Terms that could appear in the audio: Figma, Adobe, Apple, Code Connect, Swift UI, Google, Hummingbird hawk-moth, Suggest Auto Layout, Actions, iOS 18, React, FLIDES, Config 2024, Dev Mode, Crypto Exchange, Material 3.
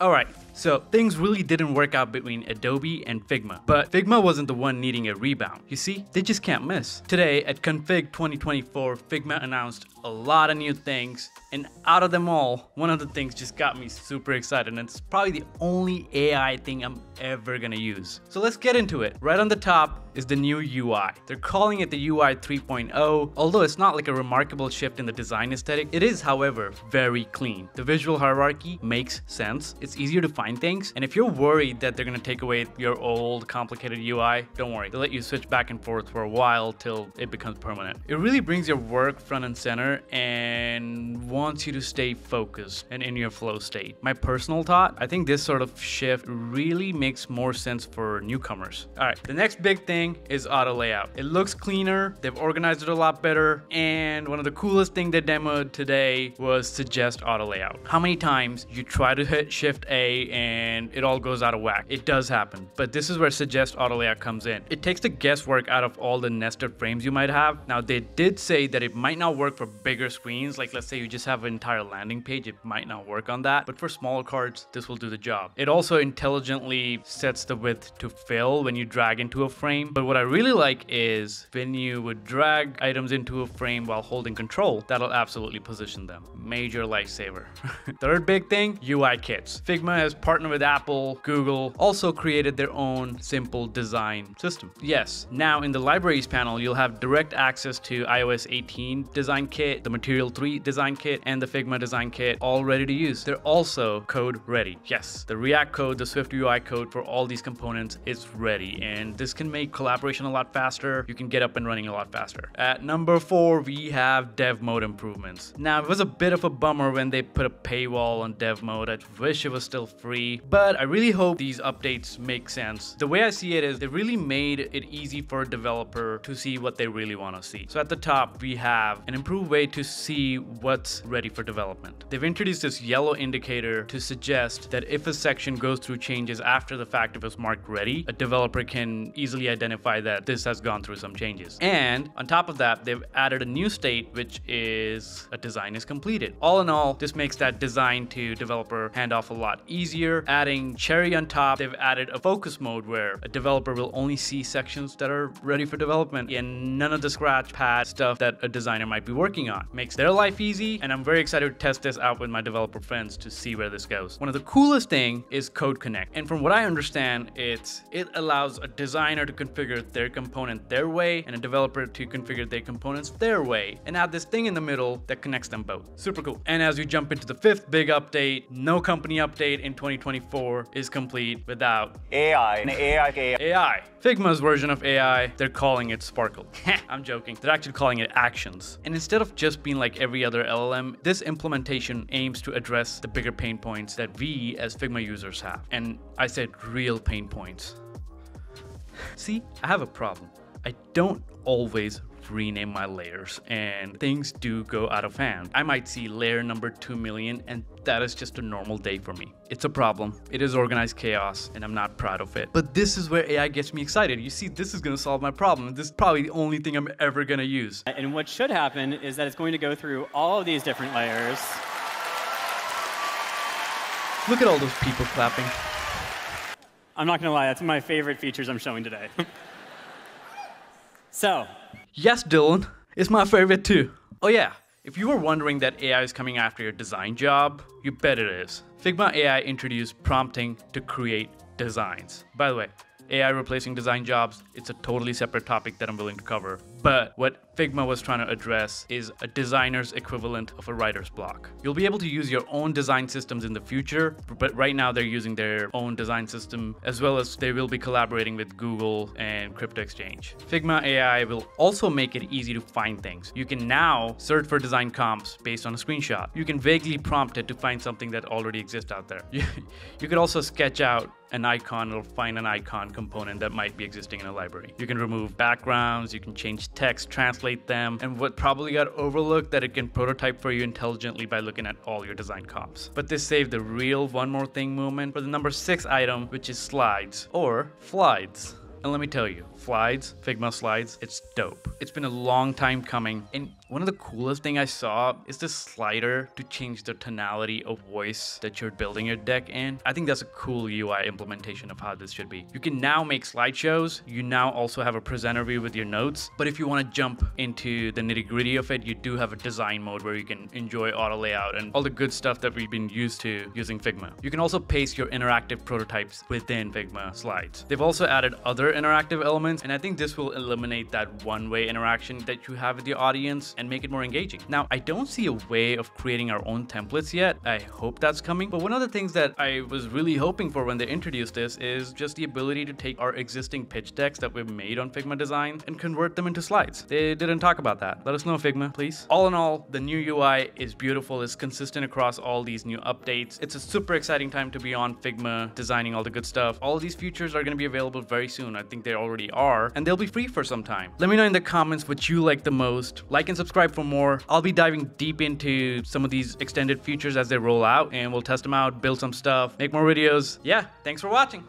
Alright, so things really didn't work out between Adobe and Figma, but Figma wasn't the one needing a rebound. You see, they just can't miss. Today at Config 2024, Figma announced a lot of new things, and out of them all, one of the things just got me super excited, and it's probably the only AI thing I'm ever gonna use. So let's get into it. Right on the top is the new UI. They're calling it the UI 3.0, although it's not like a remarkable shift in the design aesthetic. It is, however, very clean. The visual hierarchy makes sense. It's easier to find things, and if you're worried that they're gonna take away your old complicated UI, don't worry. They'll let you switch back and forth for a while till it becomes permanent. It really brings your work front and center and wants you to stay focused and in your flow state. My personal thought, I think this sort of shift really makes more sense for newcomers. All right, the next big thing is auto layout. It looks cleaner, they've organized it a lot better, and one of the coolest things they demoed today was Suggest Auto Layout. How many times you try to hit Shift A and it all goes out of whack? It does happen, but this is where Suggest Auto Layout comes in. It takes the guesswork out of all the nested frames you might have. Now, they did say that it might not work for bigger screens, like let's say you just have an entire landing page, it might not work on that, but for smaller cards, this will do the job. It also intelligently sets the width to fill when you drag into a frame. But what I really like is when you would drag items into a frame while holding control, that'll absolutely position them. Major lifesaver. Third big thing, UI kits. Figma has partnered with Apple, Google, also created their own simple design system. Yes, now in the libraries panel, you'll have direct access to iOS 18 design kit, the Material 3 design kit, and the Figma design kit, all ready to use. They're also code ready. Yes, the React code, the Swift UI code for all these components is ready, and this can make collaboration a lot faster. You can get up and running a lot faster. At number 4, we have Dev Mode improvements. Now, it was a bit of a bummer when they put a paywall on Dev Mode. I wish it was still free, but I really hope these updates make sense. The way I see it is they really made it easy for a developer to see what they really want to see. So at the top, we have an improved way to see what's ready for development. They've introduced this yellow indicator to suggest that if a section goes through changes after the fact, if it's marked ready, a developer can easily identify that this has gone through some changes. And on top of that, they've added a new state, which is a design is completed. All in all, this makes that design to developer handoff a lot easier. Adding cherry on top, they've added a focus mode where a developer will only see sections that are ready for development and none of the scratch pad stuff that a designer might be working on. Makes their life easy, and I'm very excited to test this out with my developer friends to see where this goes. One of the coolest thing is Code Connect. And from what I understand, it allows a designer to configure their component their way and a developer to configure their components their way, and add this thing in the middle that connects them both. Super cool. And as we jump into the 5th big update, no company update in 2024 is complete without AI. Figma's version of AI, they're calling it Sparkle. I'm joking. They're actually calling it Actions. And instead of just being like every other LLM, this implementation aims to address the bigger pain points that we as Figma users have. And I said real pain points. See, I have a problem. I don't always rename my layers, and things do go out of hand. I might see layer number 2 million, and that is just a normal day for me. It's a problem. It is organized chaos, and I'm not proud of it. But this is where AI gets me excited. You see, this is gonna solve my problem. This is probably the only thing I'm ever gonna use. And what should happen is that it's going to go through all of these different layers. Look at all those people clapping. I'm not gonna lie, that's my favorite features I'm showing today. So. Yes, Dylan, it's my favorite too. Oh yeah, if you were wondering that AI is coming after your design job, you bet it is. Figma AI introduced prompting to create designs. By the way, AI replacing design jobs, it's a totally separate topic that I'm willing to cover. But what Figma was trying to address is a designer's equivalent of a writer's block. You'll be able to use your own design systems in the future, but right now they're using their own design system, as well as they will be collaborating with Google and Crypto Exchange. Figma AI will also make it easy to find things. You can now search for design comps based on a screenshot. You can vaguely prompt it to find something that already exists out there. You could also sketch out an icon or find an icon component that might be existing in a library. You can remove backgrounds, you can change text, translate them, and what probably got overlooked, that it can prototype for you intelligently by looking at all your design comps. But this saved the real one more thing moment for the number 6 item, which is slides or flides. And let me tell you, slides, Figma slides, it's dope. It's been a long time coming, and One of the coolest things I saw is this slider to change the tonality of voice that you're building your deck in. I think that's a cool UI implementation of how this should be. You can now make slideshows. You now also have a presenter view with your notes. But if you want to jump into the nitty-gritty of it, you do have a design mode where you can enjoy auto layout and all the good stuff that we've been used to using Figma. You can also paste your interactive prototypes within Figma slides. They've also added other interactive elements, and I think this will eliminate that one-way interaction that you have with your audience and make it more engaging. Now, I don't see a way of creating our own templates yet. I hope that's coming. But one of the things that I was really hoping for when they introduced this is just the ability to take our existing pitch decks that we've made on Figma Design and convert them into slides. They didn't talk about that. Let us know, Figma, please. All in all, the new UI is beautiful. It's consistent across all these new updates. It's a super exciting time to be on Figma, designing all the good stuff. All of these features are going to be available very soon. I think they already are, and they'll be free for some time. Let me know in the comments what you like the most. Like and subscribe for more. I'll be diving deep into some of these extended features as they roll out, and we'll test them out, build some stuff, make more videos. Yeah, thanks for watching.